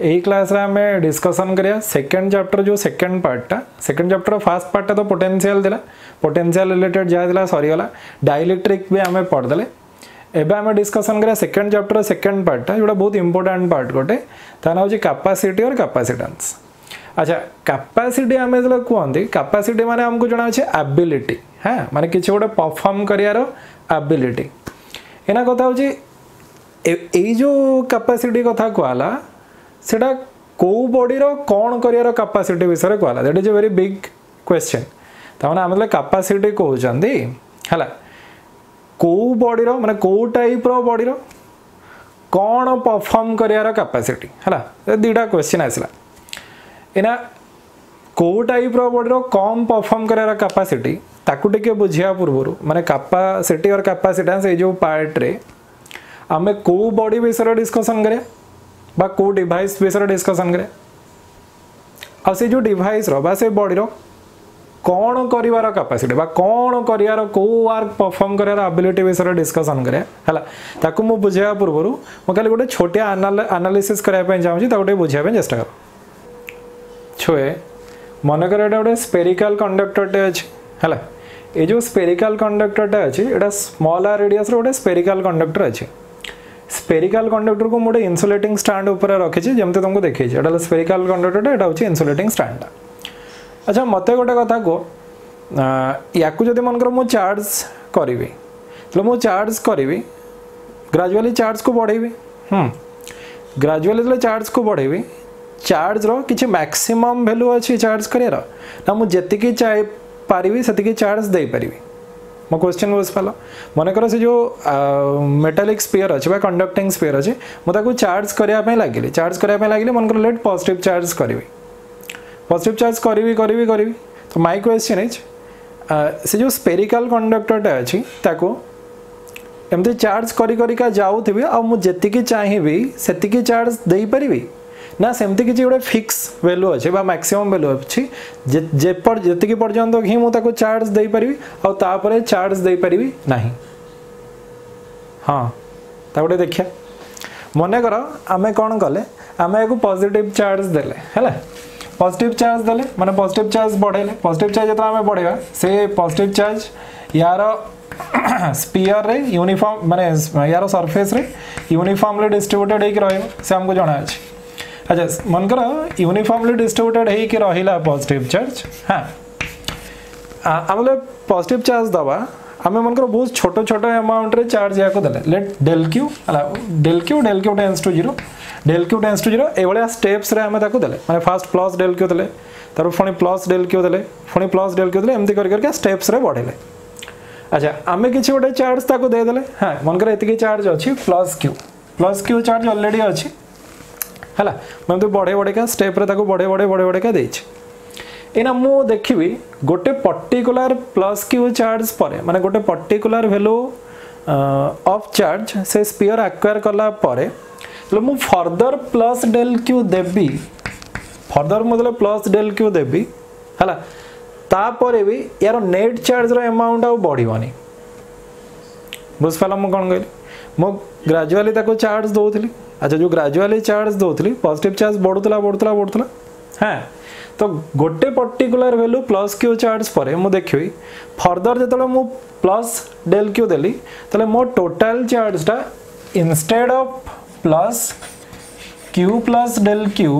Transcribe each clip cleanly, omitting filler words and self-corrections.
ए class रा हमें discussion करिया सेकंड चैप्टर जो सेकंड पार्ट था सेकंड चैप्टर फर्स्ट पार्ट तो पोटेंशियल दिला पोटेंशियल रिलेटेड जा दिला सॉरी वाला डाइलेक्ट्रिक भी हमें पढ़ दले एबे हमें डिस्कशन करिया सेकंड चैप्टर सेकंड पार्ट था जोड़ा बहुत इंपोर्टेंट पार्ट गोटे ताना हो जे कैपेसिटी और कैपेसिटेंस। अच्छा कैपेसिटी हमें जला कोंदी कैपेसिटी माने हमको जणा छे एबिलिटी हां माने किछ गोटे परफॉर्म करियारो एबिलिटी एना कथा हो जे एई जो कैपेसिटी कथा कोला सेटा को बॉडी रो कोन करियर कैपेसिटी विषय कोला that is a very big question तामाने हमले कैपेसिटी को जंदी हला को बॉडी रो माने को टाइप रो बॉडी रो कोन परफॉर्म करियर कैपेसिटी हला दुटा क्वेश्चन आइसला एना को टाइप रो बॉडी रो कम परफॉर्म करियर कैपेसिटी ताकु टिके बुझिया पूर्वरु माने कैपेसिटी और कैपेसिटेंस ए जो पार्ट रे हमें को बॉडी विषय डिस्कशन करिया बा को डिवाइस विषय डिस्कशन करे आ से जो डिवाइस रो बा से बॉडी रो कोन करिवार कैपेसिटी बा कोन करियार को वर्क परफॉर्म करियार एबिलिटी विषय डिस्कशन करे हला ताकू मु बुझाया पूर्वरु मु खाली गोटे छोटिया एनालिसिस करै पय जाउ छी ताउटे बुझाय पय चेष्टा कर छुए मन करे एटा गोटे स्फेरिकल कंडक्टर टे अछि हला ए जो स्फेरिकल कंडक्टर टे अछि एटा स्मॉलर रेडियस रो गोटे स्फेरिकल कंडक्टर अछि स्फेरिकल कंडक्टर को मोडे इंसुलेटिंग स्टैंड ऊपर रखे छी जेमते तुमको देखै छी एटा स्फेरिकल कंडक्टर एटा होची इंसुलेटिंग स्टैंड। अच्छा मते गोटे कथा को याकु जदि मन कर मो चार्ज करबी त मो चार्ज करबी ग्रेजुअली चार्ज को बढ़ेबी ग्रेजुअली जले चार्ज को बढ़ेबी चार्ज रो किछि मैक्सिमम वैल्यू अछि चार्ज करे रो ना मो जति की चाहे पारिबी सति की चार्ज देई पारिबी मो क्वेश्चन बुझ पाला मन कर से जो मेटालिक स्फीयर अछि बा कंडक्टिंग स्फीयर अछि मोता को चार्ज करिया पे लागिले मन कर लेट पॉजिटिव चार्ज करबी तो माय क्वेश्चन इज से जो स्फेरिकल कंडक्टर टा अछि ताको एमते चार्ज करी करी का जाउथिबे आ मु जेति की चाहिबी सेति की चार्ज देई परिबी ना सेमति किछि गोटे फिक्स वैल्यू अछि बा मैक्सिमम वैल्यू अछि जे पर जति की पर्यंत घी मु ताको चार्ज देई परिबी आ ता परे चार्ज देई परिबी नाही। हां ता गोटे देखिया मने करो आमे कोन कले आमे एको पॉजिटिव चार्ज देले हैला पॉजिटिव चार्ज देले माने पॉजिटिव चार्ज बढ़ेले पॉजिटिव चार्ज जतरा आमे बढ़ेबा से पॉजिटिव चार्ज यारो स्फीयर रे यूनिफॉर्म माने यारो सरफेस रे यूनिफॉर्मली डिस्ट्रीब्यूटेड हे कि रहबो से हमको जाना अछि। अच्छा मन कर यूनिफॉर्मली डिस्ट्रीब्यूटेड हे कि रहिला पॉजिटिव चार्ज हां आमले पॉजिटिव चार्ज दबा हमें मन कर बहुत छोटो छोटो अमाउंट रे चार्ज या को देले let del Q tends to 0 del Q tends to 0 ए वाला स्टेप्स रे हमें ताको देले माने फर्स्ट प्लस डेल क्यू देले तारो फणी प्लस डेल क्यू देले एमती कर के स्टेप्स रे बढ़ेले। अच्छा हमें किछ गोटे चार्ज ताको दे देले हां मन कर एति की चार्ज अछि प्लस क्यू चार्ज ऑलरेडी अछि हला मैं तो बढ़े का स्टेप रे ताको बढ़े का देछि एना मु देखिबी गोटे पर्टिकुलर प्लस क्यू चार्ज पर माने गोटे पर्टिकुलर वैल्यू ऑफ चार्ज से स्फीयर एक्वायर करला पारे तो मु फर्दर प्लस डेल क्यू देबी प्लस डेल क्यू देबी हला ता परे भी यार नेट चार्ज रो अमाउंट आ बढ़िवानी बुझ पाला मु कोन कहली मो ग्रेजुअली ताको चार्ज दोथली। अच्छा जो ग्रेजुअली चार्ज दोथली पॉजिटिव चार्ज बढ़तला हां तो गोटे particular value plus Q charge परे मो देखिबी फर्दर जतले मो प्लस डेल क्यू देली तले मो टोटल चार्ज टा instead of plus del Q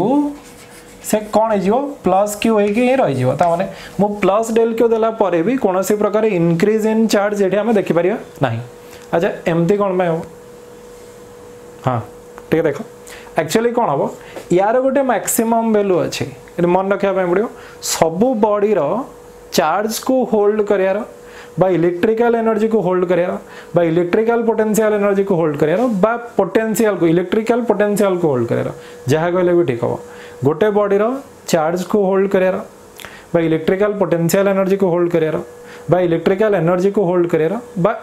से कोन हिजो प्लस क्यू हे के रहि जिवो ता माने मो प्लस डेल क्यू देला परे भी कोनोसी प्रकार इंक्रीज इन चार्ज एठी हम देखि परिया नाही। अच्छा एमती कोन में हो हां ठीक देख एक्चुअली कोन हो यार गोटे मैक्सिमम वैल्यू अछि मन रखिया पय पड़ियो सब बॉडी रो चार्ज को होल्ड करियार बा इलेक्ट्रिकल एनर्जी को होल्ड करियार बा इलेक्ट्रिकल पोटेंशियल एनर्जी को होल्ड करियार बा पोटेंशियल को इलेक्ट्रिकल पोटेंशियल को होल्ड करियार जहा कहले भी ठीक हो गोटे बॉडी रो चार्ज को होल्ड करियार बा इलेक्ट्रिकल पोटेंशियल एनर्जी को होल्ड करियार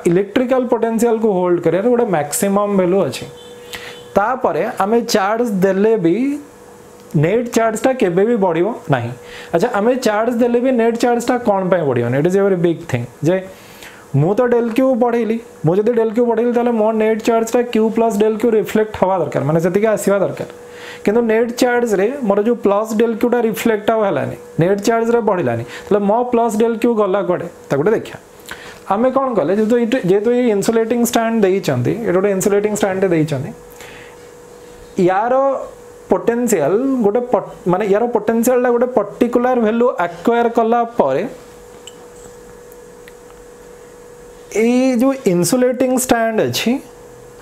इलेक्ट्रिकल पोटेंशियल को होल्ड करियार गोटे मैक्सिमम वैल्यू अछि ता परे हमें चार्ज देले भी नेट चार्ज ता केबे भी बढ़ियो नाही। अच्छा हमें चार्ज देले भी नेट चार्ज ता कोन पय बढ़ियो it is a very big thing जे मु तो डेल क्यू बढ़ेली मुझे डेल क्यू बढ़ेली ताले मोर नेट चार्ज टा Q plus del Q reflect हवा दरकार माने सेति के आसीवा दरकार किंतु नेट चार्ज रे मोर जो प्लस डेल क्यू टा रिफ्लेक्ट होलानी नेट चार्ज रे बढ़िलानी ताले मो प्लस डेल क्यू गला गडे ता गुडे देखिया आमे कोन कले जे तो ये इंसुलेटिंग स्टैंड देई चंदी एटा इंसुलेटिंग स्टैंड देई चंदी यारो पोटेंशियल गोटे माने यारो पोटेंशियल ला गोटे पर्टिकुलर वैल्यू एक्वायर कला पारे ये जो इंसुलेटिंग स्टैंड अच्छी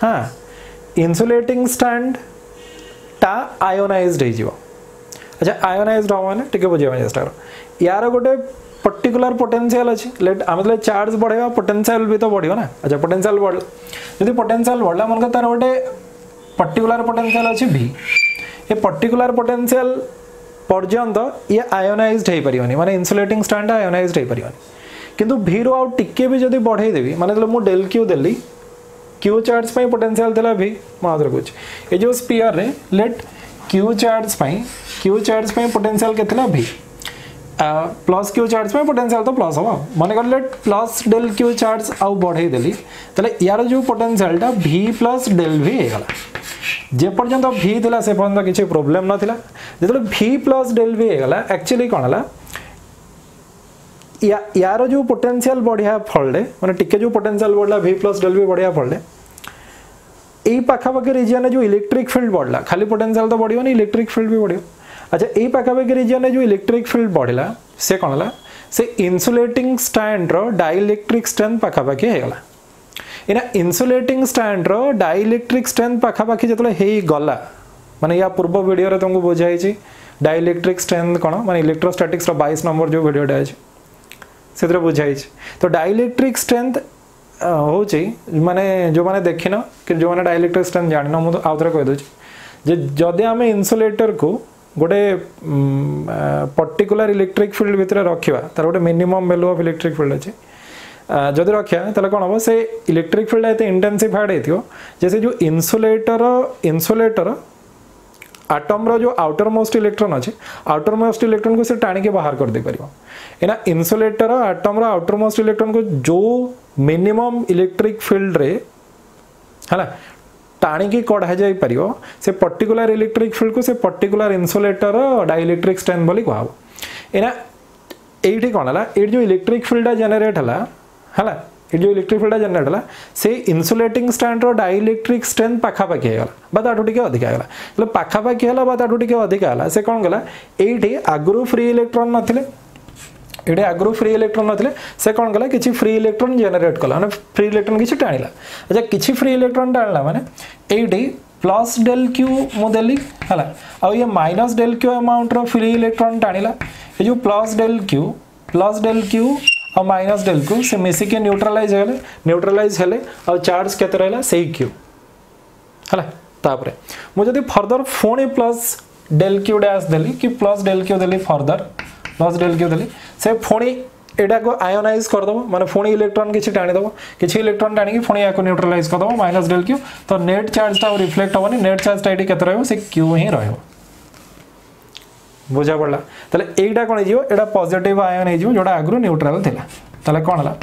हाँ इंसुलेटिंग स्टैंड टा आयोनाइज्ड है जीवा अच्छा आयोनाइज्ड होगा ना ठीक है बुझे मैं जस्ट करो यार अगोटे पर्टिकुलर पोटेंशियल अच्छी लेट आमतौर पे चार्ज बढ़ेगा पोटेंशियल भी तो बढ़ेगा ना अच्छा पोटेंशियल बढ़ यदि पोटेंशियल बढ़ला मन का तार अगोटे पर्टिकुलर पोटेंशियल अच्छी भी ये पर्टिकुलर पोटेंशियल पर्यंत ये आयोनाइज्ड है परिवानी माने इंसुलेटिंग स्टैंड आयोनाइज्ड है परिवानी किंतु भीरो आउ टिके भी जदी बढ़ाई देबी माने ल मो डेल क्यू देली क्यू चार्ज पई पोटेंशियल देला भी मात्र कुछ ए जो स्फीयर रे लेट क्यू चार्ज पई पोटेंशियल केतला भी प्लस क्यू चार्ज पई पोटेंशियल तो प्लस हो माने कर let plus del Q charge आउ बढ़ाई देली तले यार जो पोटेंशियल टा v प्लस डेल v हेला जे पर्यंत v देला से पर्यंत किछ प्रॉब्लम नथिला जेतले v प्लस डेल v हेला एक्चुअली कोनला यार जो पोटेंशियल बढ़िया फलडे माने टिके जो पोटेंशियल बढ़ला v + डेल v बढ़िया फलडे एई पाखा पाखे रीजन जो इलेक्ट्रिक फील्ड बढ़ला खाली पोटेंशियल तो बढ़ियो नहीं इलेक्ट्रिक फील्ड भी बढ़ियो अच्छा एई पाखा पाखे रीजन जो इलेक्ट्रिक फील्ड बढ़ला से कोनला से इंसुलेटिंग स्टैंड रो डाइइलेक्ट्रिक स्ट्रेंथ पाखा पाखे हेला एना इंसुलेटिंग स्टैंड रो डाइइलेक्ट्रिक स्ट्रेंथ पाखा पाखे जतले हेई गला माने या पूर्व वीडियो रे तुमको बुझाई छी डाइइलेक्ट्रिक स्ट्रेंथ कोन माने इलेक्ट्रोस्टैटिक्स रो 22 नंबर जो वीडियो डा छै सेतरे बुझाई तो डाइइलेक्ट्रिक स्ट्रेंथ हो माने जो माने देखिन कि जो माने डाइइलेक्ट्रिक स्ट्रेंथ जानिन मु आउतरे कह दोछ जे जदि हमें इंसुलेटर को गोटे पर्टिकुलर इलेक्ट्रिक फील्ड भितर रखिबा तार गोटे minimum value of electric field अछि जदि रखिया तले कोन हो से इलेक्ट्रिक फील्ड एते इंटेंसिफाइड हेतियो जैसे जो इंसुलेटर आटम रो जो आउटर मोस्ट इलेक्ट्रॉन अछि आउटर मोस्ट इलेक्ट्रॉन को से टाणी के बाहर कर दे परियो एना इंसुलेटर आटम रो आउटर मोस्ट इलेक्ट्रॉन को जो मिनिमम इलेक्ट्रिक फील्ड रे हला टाणी के कढा जाय परियो से पर्टिकुलर इलेक्ट्रिक फील्ड को से पर्टिकुलर इंसुलेटर डाइइलेक्ट्रिक स्ट्रेंथ बोली कहबो एना एठी कोनला ए जो इलेक्ट्रिक फील्ड जनरेट हला हला ए जो इलेक्ट्रिक फील्ड जनरेट होला से इंसुलेटिंग स्टैंड रो डाइइलेक्ट्रिक स्ट्रेंथ पाखा पाखी हेला बा ताटो टिके अधिक हेला ल पाखा पाखी हेला बा ताटो टिके अधिक हेला से कोन गला एठी आग्रो फ्री इलेक्ट्रॉन नथिले एडे आग्रो फ्री इलेक्ट्रॉन नथिले से कोन गला किछि फ्री इलेक्ट्रॉन जनरेट कला माने फ्री इलेक्ट्रॉन किछि टाणिला अच्छा किछि फ्री इलेक्ट्रॉन टाणला माने एठी प्लस डेल क्यू मोडेली हला आ ये माइनस डेल क्यू अमाउंट रो फ्री इलेक्ट्रॉन टाणिला ए जो प्लस डेल क्यू और माइनस डेल क्यू से मिसी के न्यूट्रलाइज हेले और चार्ज केते रहला सेई क्यू हला तापरे मु जदी फर्दर फोन प्लस डेल क्यू डैश देली कि प्लस डेल क्यू देली फर्दर प्लस डेल क्यू देली से फोनी एटा को आयोनाइज कर दबो माने फोनी इलेक्ट्रॉन किछि टाणी दबो किछि इलेक्ट्रॉन टाणी कि फोनी या को न्यूट्रलाइज कर दबो माइनस डेल क्यू तो नेट चार्ज ता रिफ्लेक्ट होनी नेट चार्ज ता एडी केते रहबो से क्यू ही रहबो बुझा पड़ला तले एटा कोन हिजियो एटा पॉजिटिव आयन हिजियो जोडा अग्रो न्यूट्रल थिला तले कोन हला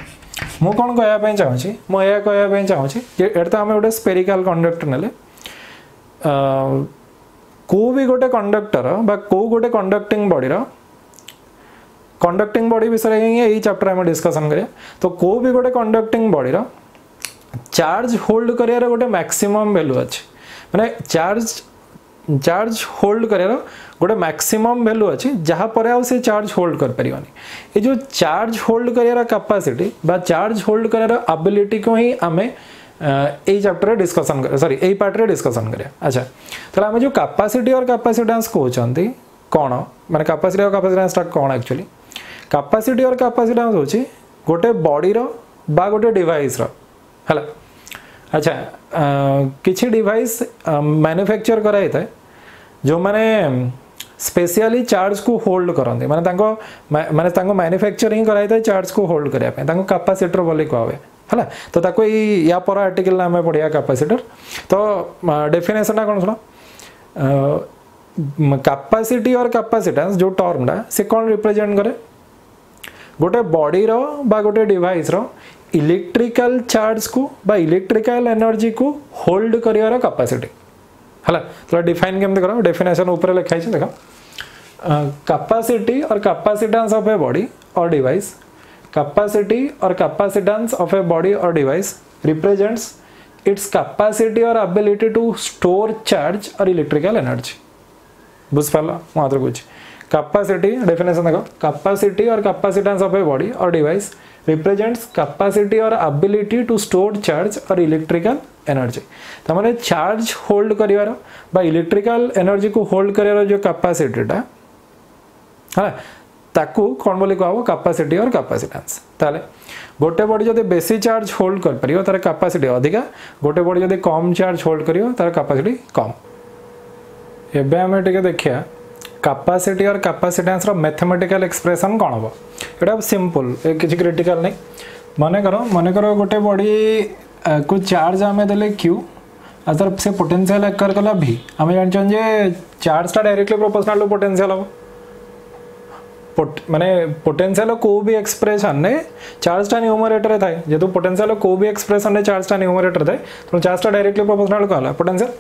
मु कोन कहया पय चाहूची मु एया कहया पय चाहूची जे एटा हम ओडे स्फेरिकल कंडक्टर नेले को भी गोटे कंडक्टर बा को गोटे कंडक्टिंग बॉडी विषय हे एई चैप्टर हम डिस्कशन करिया तो को भी गोटे कंडक्टिंग बॉडी रो चार्ज होल्ड करिया रे गोटे मैक्सिमम वैल्यू अछि माने चार्ज होल्ड करेर गोटे मैक्सिमम वैल्यू अछि जहा पर आ से चार्ज होल्ड कर परिवानी ए जो चार्ज होल्ड करेर कैपेसिटी बा चार्ज होल्ड करेर एबिलिटी को ही हमें ए चैप्टर रे डिस्कशन कर सॉरी ए पार्ट रे डिस्कशन करिया अच्छा त हम जो कैपेसिटी और कैपेसिटेंस को चंती कोन माने कैपेसिटी और कैपेसिटेंस टा कोन एक्चुअली कैपेसिटी और कैपेसिटेंस होछि गोटे बॉडी रो बा गोटे डिवाइस रो हला अच्छा किछि डिवाइस मैन्युफैक्चर कराई था जो माने स्पेशली चार्ज को होल्ड करंदे माने तांको मैन्युफैक्चरिंग कराई था चार्ज को होल्ड करिया पे तांको कैपेसिटर बोले कहवे हला तो ताको या पर आर्टिकल नाम पढिया कैपेसिटर तो डेफिनेशन कोन सुनो कैपेसिटी और कैपेसिटेंस जो टर्म ना से कोन रिप्रेजेंट करे गोटे बॉडी रो बा गोटे डिवाइस रो इलेक्ट्रिकल चार्ज को बा इलेक्ट्रिकल एनर्जी को होल्ड करियार कैपेसिटी हला थोड़ा डिफाइन केम करा डेफिनेशन ऊपर लिखाई छ देखो कैपेसिटी और कैपेसिटेंस ऑफ ए बॉडी और डिवाइस कैपेसिटी और कैपेसिटेंस ऑफ ए बॉडी और डिवाइस रिप्रेजेंट्स इट्स कैपेसिटी और एबिलिटी टू स्टोर चार्ज और इलेक्ट्रिकल एनर्जी बुझ पाला मात्र कुछ कैपेसिटी डेफिनेशन देखो कैपेसिटी और कैपेसिटेंस ऑफ ए बॉडी और डिवाइस रिप्रेजेंट्स कैपेसिटी और एबिलिटी टू स्टोर चार्ज और इलेक्ट्रिकल एनर्जी तमाने चार्ज होल्ड करिवार बा इलेक्ट्रिकल एनर्जी को होल्ड करिवार जो कैपेसिटीटा हां ताकू कोन बोली कहबो कैपेसिटी और कैपेसिटेंस ताले गोटे बॉडी जदि बेसी चार्ज होल्ड कर परियो तार कैपेसिटी अधिका गोटे बॉडी जदि कम चार्ज होल्ड करियो तार कैपेसिटी कम एबे हम एटिके देखिया कैपेसिटी और कैपेसिटेंस रो मैथमेटिकल एक्सप्रेशन कोन हो एटा सिंपल किछि क्रिटिकल नै माने करो गोटे बॉडी को चार्ज हमें देले q अदर से पोटेंशियल अकर कला v हम जानछन जे चार्ज ता डायरेक्टली प्रोपोर्शनल टू पोटेंशियल हो माने पोटेंशियल को भी एक्सप्रेशन ने चार्ज ता न्यूमरेटर थाय जेतु पोटेंशियल को भी एक्सप्रेशन ने चार्ज ता न्यूमरेटर थाय तो चार्ज ता डायरेक्टली प्रोपोर्शनल कहला पोटेंशियल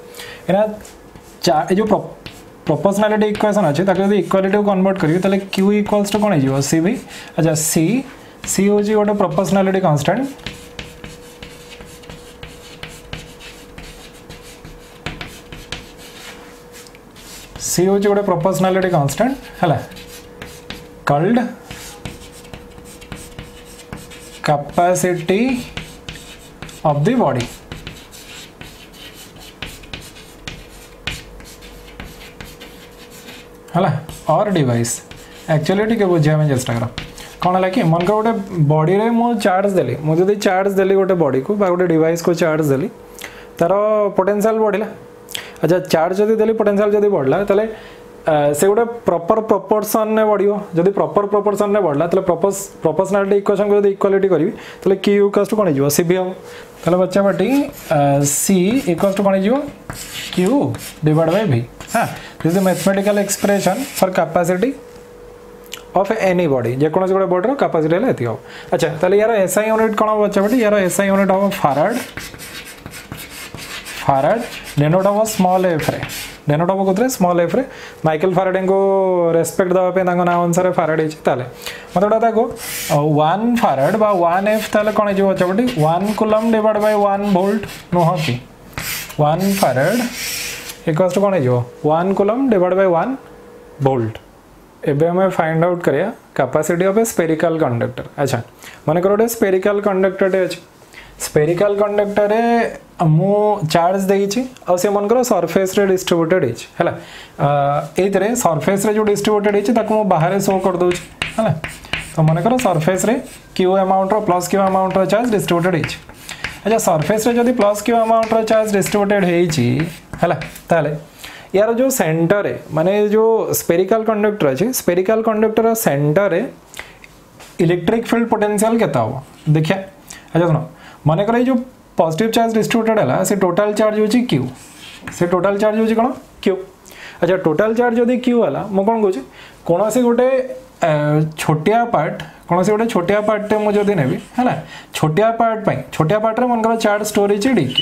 एना चार जो प्रोपोर्शनैलिटी इक्वेशन अछि ताके यदि इक्वालिटी को कन्वर्ट करियो तले q इक्वल्स टू कोन हे जीव c भी अच्छा c हो जी गोटे प्रोपोर्शनैलिटी कांस्टेंट c हो जी गोटे प्रोपोर्शनैलिटी कांस्टेंट हला called capacity of the body हला और डिवाइस एक्चुअली ठीक है बुझे में जस्ट करा कोन लाकी मन का गोटे बॉडी रे मो चार्ज देली मो जदी चार्ज देली गोटे बॉडी को बा गोटे डिवाइस को चार्ज देली तारो पोटेंशियल बढ़ला अच्छा चार्ज जदी देली पोटेंशियल जदी बढ़ला तले से गोटे प्रॉपर प्रोपोर्शन ने बढ़ियो जदी प्रॉपर प्रोपोर्शन ने बढ़ला तले प्रोपोर्शनैलिटी इक्वेशन को जदी इक्वालिटी करबी तले q इक्वल्स टू कोन हिजो c भी हो तले बच्चा बाटी c इक्वल्स टू कोन हिजो q डिवाइड बाय v हां this is the mathematical expression for capacity of any body जे कोनो गोटे बॉडी रो कैपेसिटी ले एथि हो अच्छा तले यार एसआई यूनिट कोन हो बच्चा बेटी यार एसआई यूनिट हो फाराड डेनोट हो स्मॉल एफ रे डेनोट हो कोतरे स्मॉल एफ रे माइकल फाराड को रेस्पेक्ट दवा पे तांगो नाम अनुसार फाराड हे ताले मतडा ताको 1 फाराड बा 1 एफ ताले कोन जे बच्चा बेटी 1 कूलम डिवाइड बाय 1 वोल्ट नो होती 1 फाराड इक्वल्स टू कोन है जो 1 कूलम डिवाइड बाय 1 वोल्ट एबे हम फाइंड आउट करिया capacity of a spherical conductor अच्छा माने करोडे स्फेरिकल कंडक्टर टे स्फेरिकल कंडक्टर रे मो चार्ज देई छी और से मन करो सरफेस रे डिस्ट्रीब्यूटेड हे हला एई तरह सरफेस रे जो डिस्ट्रीब्यूटेड हे ताको बाहर शो कर दउ छी हला तो माने करो सरफेस रे क्यू अमाउंट रो प्लस क्यू अमाउंट रो चार्ज डिस्ट्रीब्यूटेड हे अच्छा सरफेस रे जदी प्लस क्यू अमाउंट रो चार्ज डिस्ट्रीब्यूटेड हे छी हला ताले यार जो सेंटर है माने जो स्फेरिकल कंडक्टर है स्फेरिकल कंडक्टर सेंटर है इलेक्ट्रिक फील्ड पोटेंशियल केता हो देखिया अच्छा सुनो माने करे जो पॉजिटिव चार्ज डिस्ट्रीब्यूटेड हला से टोटल चार्ज होची q से टोटल चार्ज होची कोन q अच्छा टोटल चार्ज यदि q हला म कोन कहू छी कोनोसी गोटे छोटिया पार्ट कोनोसी गोटे छोटिया पार्ट ते म जदी नेबी हला छोटिया पार्ट पई छोटिया पार्ट रे मन कर charge storage dq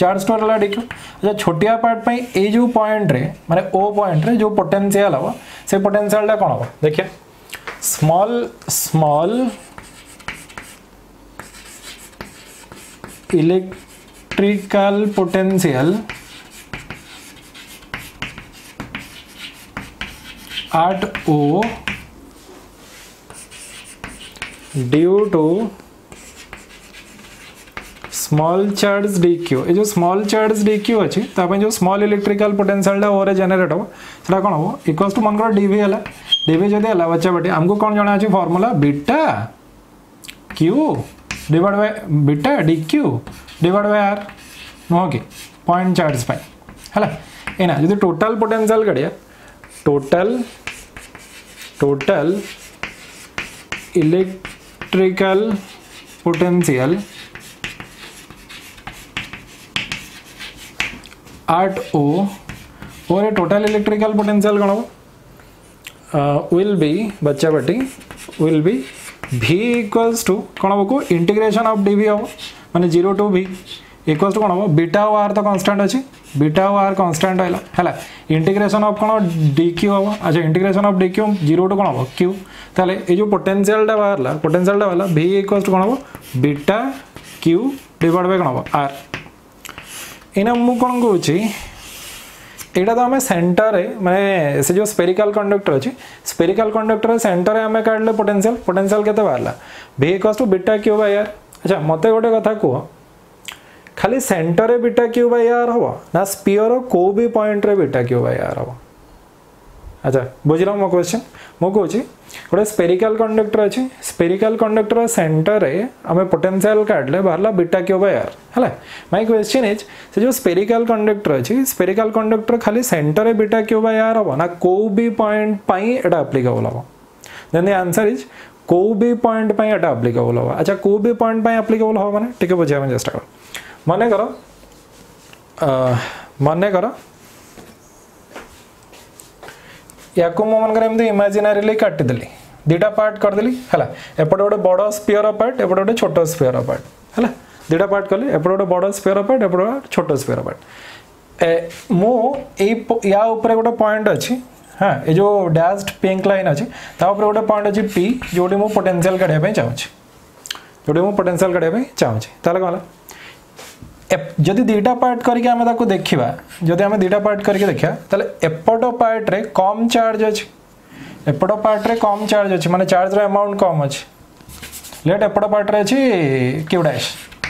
charge store वाला देखियो अच्छा छोटिया पार्ट पई ए जो पॉइंट रे माने ओ पॉइंट रे जो पोटेंशियल हो से पोटेंशियल ला कोन हो देखिया small electrical potential at O due to small charge dq ए जो स्मॉल चार्ज dq अछि तापे जो स्मॉल इलेक्ट्रिकल पोटेंशियल ला ओरे जनरेट हो सेटा कोन हो इक्वल्स टू मन कर dv हला dv जदि हला बच्चा बेटे हमको कोन जाना अछि formula beta q divide by beta dq divide by r नो के पॉइंट चार्ज पाई हला एना जदि टोटल पोटेंशियल गडिया total electrical potential at O और ये टोटल इलेक्ट्रिकल पोटेंशियल गणो will be v equals to कौन होगा integration of dv हो माने 0 to v equals to कौन होगा beta r तो constant है ची beta r constant है ला हैला integration of कौन होगा dq हो अच्छा integration of dq 0 to कौन होगा q ताले ये जो potential डे वाला v equals to कौन होगा beta q divided by कौन होगा r इना मु कौन को ची एटा तो हमें सेंटर है माने से जो स्फेरिकल कंडक्टर अछि स्फेरिकल कंडक्टर सेंटर है हमें काढले पोटेंशियल पोटेंशियल केते बारला v equals to beta q by r अच्छा मते गोटे कथा को खाली सेंटर रे बीटा क्यू बाय r हो ना स्फीयर रो को भी पॉइंट रे बीटा क्यू बाय r हो अच्छा बुझिलो मो क्वेश्चन मो को अछि गोटे स्फेरिकल कंडक्टर अछि स्फेरिकल कंडक्टर सेंटर रे हमें पोटेंशियल काढले बारला बीटा क्यू बाय r हला माय क्वेश्चन इज से जो स्फेरिकल कंडक्टर खाली सेंटर रे बीटा क्यू बाय r हो ना को भी पॉइंट पाई एटा एप्लीकेबल हो देन द आंसर इज को भी पॉइंट पाई एटा एप्लीकेबल हो अच्छा को भी पॉइंट पाई एप्लीकेबल हो माने ठीक बुझिया में चेष्टा करो माने करो याको मोमन करे हम इमेजिनरीली काटि देली दुटा पार्ट कर देली हला एपड ओडे बडो स्फीयर पार्ट एपड ओडे छोटो स्फीयर पार्ट हला दुटा पार्ट करले एपड ओडे बडो स्फीयर पार्ट एपड ओडे छोटो स्फीयर पार्ट ए मो ए या ऊपर गोटे पॉइंट अछि हां ए जो डैश्ड पिंक लाइन अछि ता ऊपर गोटे पॉइंट अछि p जोडी मो पोटेंशियल काढे पय चाहूछि ताले कहला जदि दुटा पार्ट करके हम ताको देखिबा जदि हम दुटा पार्ट करके देखिया तले एपटो पार्ट रे कम चार्ज अछि एपटो पार्ट रे कम चार्ज अछि माने चार्ज रे अमाउंट कम अछि लेट एपटो पार्ट रे अछि q'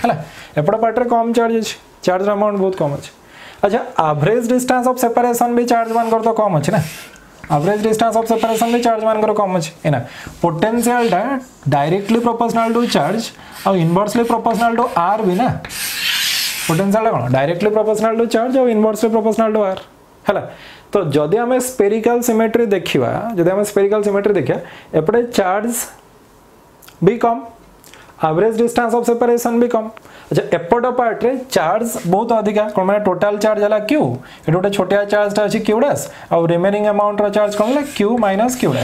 हला एपटो पार्ट रे कम चार्ज अछि चार्ज रे अमाउंट बहुत कम अछि अच्छा एवरेज डिस्टेंस ऑफ सेपरेशन भी चार्ज मान कर तो कम अछि ना एवरेज डिस्टेंस ऑफ सेपरेशन में चार्ज मान करो कम अछि एना पोटेंशियल डा डायरेक्टली प्रोपोर्शनल टू चार्ज और इनवर्सली प्रोपोर्शनल टू r भी ना पोटेंशियल कोन डायरेक्टली प्रोपोर्शनल टू चार्ज और इनवर्सली प्रोपोर्शनल टू r हला तो जदी हमें स्फेरिकल सिमेट्री देखिबा जदी हमें स्फेरिकल सिमेट्री देखिया एपडे चार्ज भी कम एवरेज डिस्टेंस ऑफ सेपरेशन भी कम अच्छा एपडो पार्ट रे चार्ज बहुत अधिक कोन माने टोटल चार्ज हला q एटोटे छोटिया चार्ज ता अछि q' और रिमेनिंग अमाउंट रो चार्ज कोन हला q - q'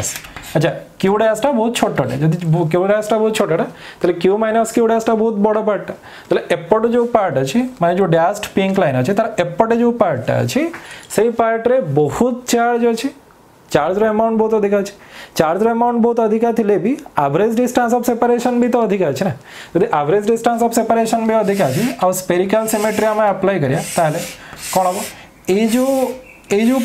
अच्छा q' टा बहुत छोटटा जदी q' टा बहुत छोटटा तले q - q' टा बहुत बडो पार्टटा तले एपड जो पार्ट अछि माने जो डैश्ड पिंक लाइन अछि तार एपड जो पार्टटा अछि सेही पार्ट रे बहुत चार्ज अछि चार्ज रो अमाउंट बहुत अधिक अछि चार्ज रो अमाउंट बहुत अधिक थिले भी एवरेज डिस्टेंस ऑफ सेपरेशन भी तो अधिक अछि ना जदी एवरेज डिस्टेंस ऑफ सेपरेशन भी अधिक अछि और स्फेरिकल सिमेट्री हम अप्लाई करिया ताले कोन हो ए जो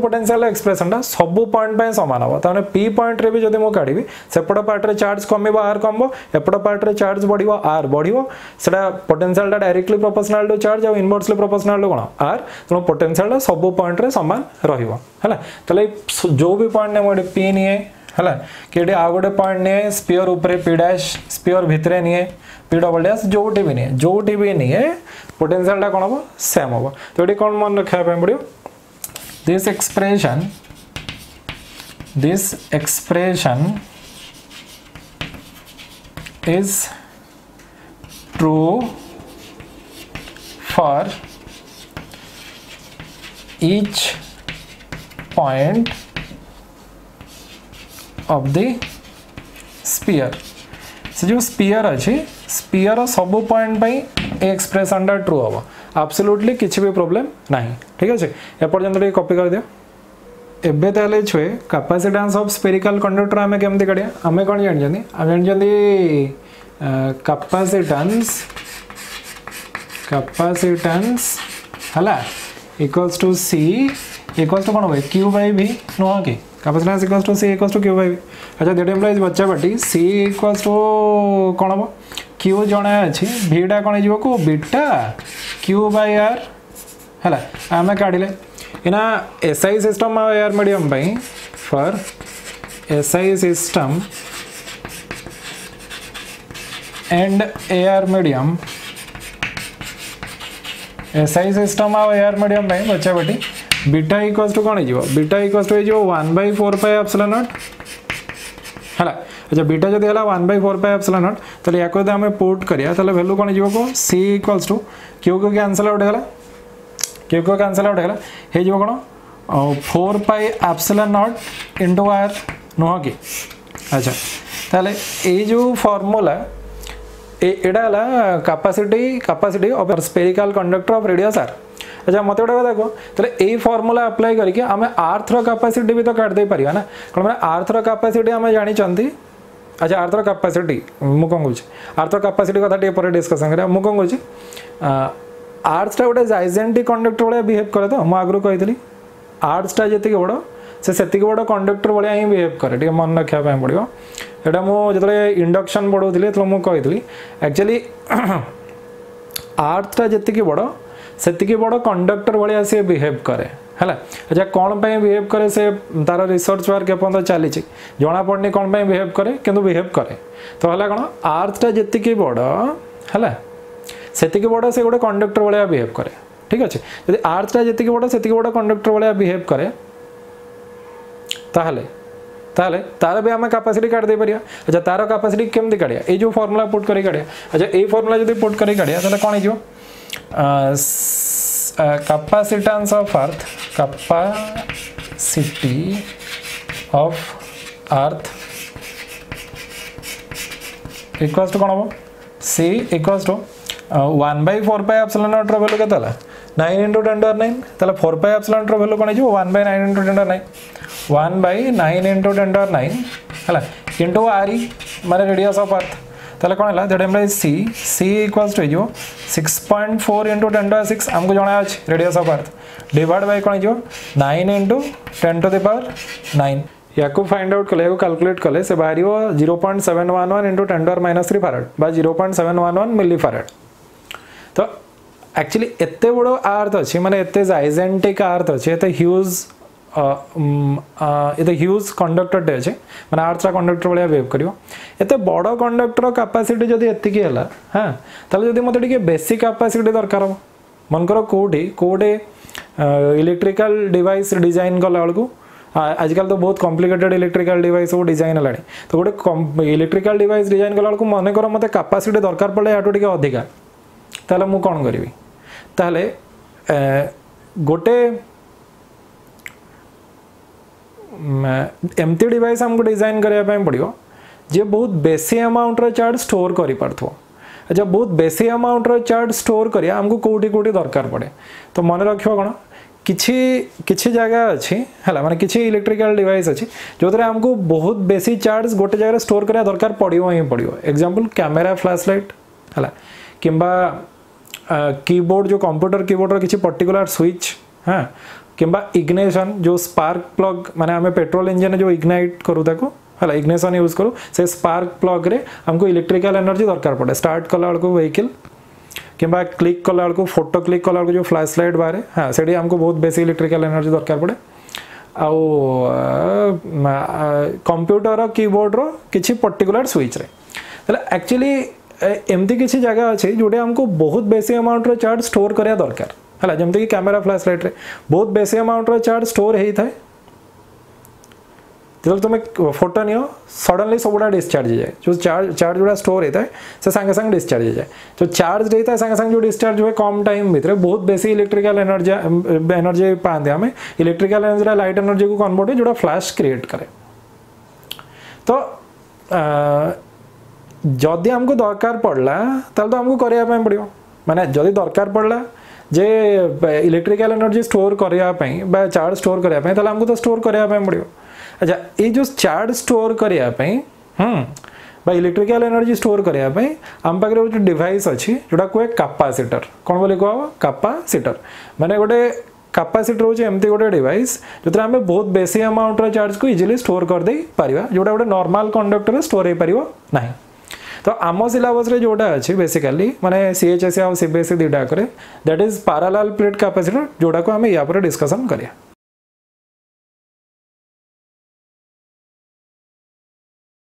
पोटेंशियल एक्सप्रेशन सब पॉइंट पे समान हो ताने p पॉइंट रे भी जदी मो काढीबी सेपड पार्ट रे चार्ज कमीबो r कमबो एपड पार्ट रे चार्ज बढीबो r बढीबो सेटा पोटेंशियल डा डायरेक्टली प्रोपोर्शनल टू चार्ज और इनवर्सली प्रोपोर्शनल टू कोन r तो पोटेंशियल डा सब पॉइंट रे समान रहिबो हला तले जो भी पॉइंट ने मोडे p निए हला केडे आ गोटे पॉइंट ने स्फीयर ऊपर p' स्फीयर भितरे निए p डबल डैश जोटी भी निए पोटेंशियल डा कोन हो सेम हो तो एडी कोन मन रखा पे पडियो this expression is true for each point of the sphere से जो स्फीयर अछि स्फीयर रो सब पॉइंट पई ए एक्सप्रेशन डा ट्रू हो एब्सोल्युटली किछ भी प्रॉब्लम नाही ठीक अछि ए पर्यंत रे कॉपी कर दियो एबे तले छे कैपेसिटेंस ऑफ स्फेरिकल कंडक्टर हमें केमते करिया हमें कोन जानजनी हमें जानजनी कैपेसिटेंस हला equals to c equals to कोन होय q बाय v नो के capacitance equals to c equals to q by v अच्छा दैट एम्प्लाइज बच्चा पार्टी c इक्वल्स टू कोन हो q जना अछि v डा कोन जीव को बीटा q by r हला आमे काढिले इना एसआई सिस्टम आ यार मीडियम भाई for SI system and air medium SI system आ यार मीडियम भाई बच्चा बेटी बीटा इक्वल्स टू कोन जीव बीटा इक्वल्स टू जो 1/4 पाई एप्सिलॉन नॉट हला अच्छा बीटा जदी हला 1/4 पाई एप्सिलॉन नॉट तले याको त हमें पुट करिया तले वैल्यू कोन जीव को c इक्वल्स टू q को कैंसिल आउट हला क्यों कैंसिल आउट हला हे जो कोन 4 pi epsilon not into r नो हो के अच्छा ताले ये जो फॉर्मूला एड़ा ला capacity of spherical conductor of radius R. अच्छा मत गोटे कथा कह तो यही फर्मुला अप्लाय करके आम आर्थर कैपेसिटी भी तो काट दे पार ना कौन मैं आर्थर कैपेसिटी आम जानी। अच्छा आर्थर कैपेसिटी मु कौन कह आर्थर कैपेसिटी कथा डिस्कसन करें मु कौन कह आर्थटा गोटे जाइजेंटिक कंडक्टर भाया बिहेव कै तो मुझे आगुरी कही आर्थटा जी बड़ से बड़ कंडक्टर भाया ही बिहेव कै टे मन रखापी पड़ो यहाँ मुझे इंडक्शन पढ़ाऊली तो मुझे एक्चुअली आर्थटा जी बड़ से बड़ कंडक्टर भाया सी बिहेव कै है। अच्छा कौन बिहेव कै से तार रिसर्च वर्क एपर्त चली जना पड़नी कौन बिहेव कै कि बिहेव कै तो है कौन आर्थटा जी बड़ है सेतिके बड़ा से गोटे कंडक्टर भाया बिहेव करे। ठीक अच्छे यदि आर्थटा जी बड़ा से बड़ा कंडक्टर भाया बिहेव करे ताहले ताहले तार भी आम कैपेसिटी काट दे पारिया। अच्छा तार कैपेसिटी केमती काढ़िया ए जो फॉर्मूला पुट कर काढ़िया। अच्छा ए फॉर्मूला जदि पुट कर काढ़िया ताले कोन हिजो capacitance of earth capacity of earth equals to कोन हो सी इक्वल्स टू 1/4πε0 वैल्यू के 9 × 10⁹ ताला 4πε0 वैल्यू कौन हो 1/9 × 10⁹ 1/9 × 10⁹ है इंटू आर माने रेडियस ऑफ अर्थ ताला कौन है जेटा सी सी इक्वल्स टू 6.4 × 10⁶ आमको जना अच्छे radius of earth divide by कौन हो 9 × 10⁹ या फाइंड आउट कले कैलकुलेट कले से बाहर 0.711 × 10⁻³ फाराड बा 0.711 मिली फाराड। तो एक्चुअली एत बड़ आर्थ अच्छे माने एत जाइजेंटिक आर्थ अच्छे एत ह्यूज कंडक्टर टे अच्छे माने आर्थटा कंडक्टर भाया बिहेव करियो एते बड़ कंडक्टर कैपेसिटी जदि एतिकी हला हां ताले जदि मते टिके बेसिक कैपेसिटी दरकार हो मनकर कोठी कोठे इलेक्ट्रिकल डिवाइस डिजाइन कला बेलू आजकल तो बहुत कॉम्प्लिकेटेड इलेक्ट्रिकल डिवाइस सब डिजाइन है तो गोटे इलेक्ट्रिकल डिवाइस डिजाइन कला बेलू मनकर मत कैपेसिटी दरकार पड़े या टे अधिका ताले मु कौन करी ताले गोटे एमती डिवाइस हमको डिजाइन करने पड़ो जे बहुत बेसी अमाउंट रो चार्ज स्टोर करी पारथो। अच्छा बहुत बेसी अमाउंट रो चार्ज स्टोर करिया हमको कोटी कोटी दरकार पड़े तो मन रखियो कोन किछि किछि जगह अछि हला माने किछि इलेक्ट्रिकल डिवाइस अछि जो द्वारा हमको बहुत बेसी चार्ज गोटे जगह स्टोर करिया दरकार पड़ियो ही पड़ियो। एग्जांपल कैमरा फ्लैश लाइट हला किंबा कीबोर्ड जो कंप्यूटर कीबोर्ड रो किसी पर्टिकुलर स्विच हाँ किंबा इग्निशन जो स्पार्क प्लग माने आमे पेट्रोल इंजन जो इग्नाइट करू ताको हला इग्निशन यूज करू से स्पार्क प्लग रे हमको इलेक्ट्रिकल एनर्जी दरकार पड़े स्टार्ट कला बेलू व्हीकल किंबा क्लिक कला बेलू फोटो क्लिक कला बेलू जो फ्लैश लाइट बारे हाँ से हमको बहुत बेसी इलेक्ट्रिकल एनर्जी दरकार पड़े आउ कंप्यूटर कीबोर्ड रो किसी पर्टिकुलर स्विच रे एक्चुअली एमती किसी जगह अच्छे जोटे हमको बहुत बेसी अमाउंट रो चार्ज स्टोर करिया दरकार है जमती कि कैमेरा फ्लैश लाइट रे बहुत बेसी अमाउंट रो चार्ज स्टोर होता है जो तुम फोटो नियो सडनली सबुटा डिस्चार्ज हो जाए जो चार्ज चार्ज जो स्टोर होता है से सांगे सांगे डिस्चार्ज हो जाए जो चार्ज रहता है सांगे सांगे जो डिस्चार्ज हुए कम टाइम भितर बहुत बेसी इलेक्ट्रिकल एनर्जी पाते आम इलेक्ट्रिकल एनर्जी लाइट एनर्जी को कन्वर्ट हुए जो फ्लैश क्रिएट करे। तो जदि हमको दरकार पड़ला ताल तो हमको करने पड़ो माने जदि दरकार पड़ला जे इलेक्ट्रिकल एनर्जी स्टोर करने बा चार्ज स्टोर करने ताल हमको तो स्टोर करने पड़ो। अच्छा ये जो चार्ज स्टोर करने बा इलेक्ट्रिकल एनर्जी स्टोर करने आम पाखे गोटे डिवाइस अच्छी जोटा कहे कैपेसिटर कौन बोली कह कैपेसिटर माने गोटे कैपेसिटर होचे एमती गोटे डिवाइस जो आम बहुत बेसी अमाउंट रो चार्ज को इजिली स्टोर कर दे पारिबा जोटा गोटे नॉर्मल कंडक्टर में स्टोर हो पारिबो नाही। तो आम सिलेबस रे जोटा अच्छे बेसिकली माने सीएचएसई और सीबीएसई दुटा करे that is parallel plate capacitor जोटा को आम या पर डिस्कशन करिया।